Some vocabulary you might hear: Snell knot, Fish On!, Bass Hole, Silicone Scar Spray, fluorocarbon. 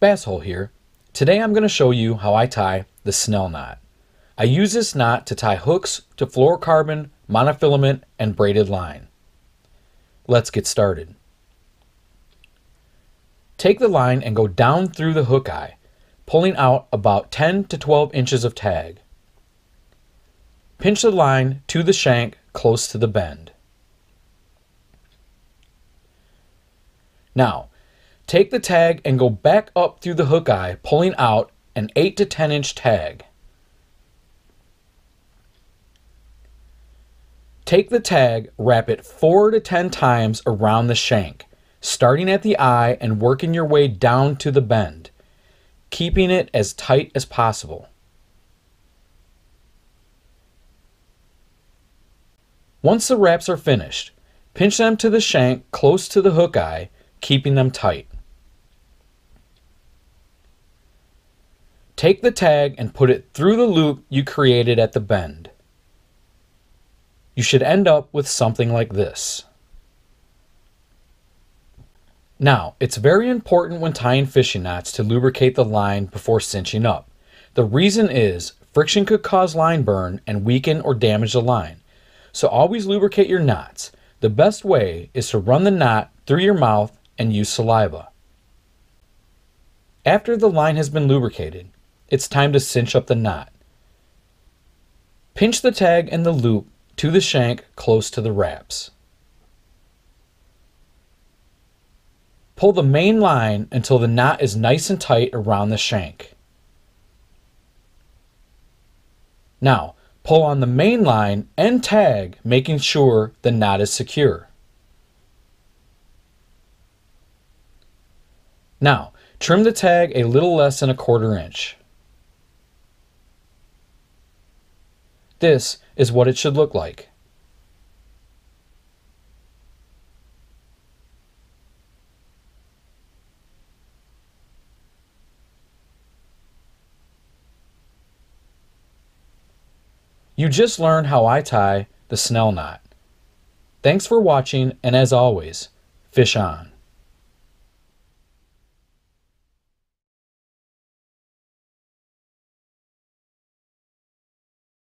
Basshole here. Today I'm going to show you how I tie the Snell knot. I use this knot to tie hooks to fluorocarbon, monofilament, and braided line. Let's get started. Take the line and go down through the hook eye, pulling out about 10 to 12 inches of tag. Pinch the line to the shank close to the bend. Now, take the tag and go back up through the hook eye, pulling out an 8 to 10 inch tag. Take the tag, wrap it 4 to 10 times around the shank, starting at the eye and working your way down to the bend, keeping it as tight as possible. Once the wraps are finished, pinch them to the shank close to the hook eye, keeping them tight. Take the tag and put it through the loop you created at the bend. You should end up with something like this. Now, it's very important when tying fishing knots to lubricate the line before cinching up. The reason is friction could cause line burn and weaken or damage the line. So always lubricate your knots. The best way is to run the knot through your mouth and use saliva. After the line has been lubricated, it's time to cinch up the knot. Pinch the tag and the loop to the shank close to the wraps. Pull the main line until the knot is nice and tight around the shank. Now, pull on the main line and tag, making sure the knot is secure. Now, trim the tag a little less than a 1/4 inch. This is what it should look like. You just learned how I tie the Snell knot. Thanks for watching, and as always, fish on.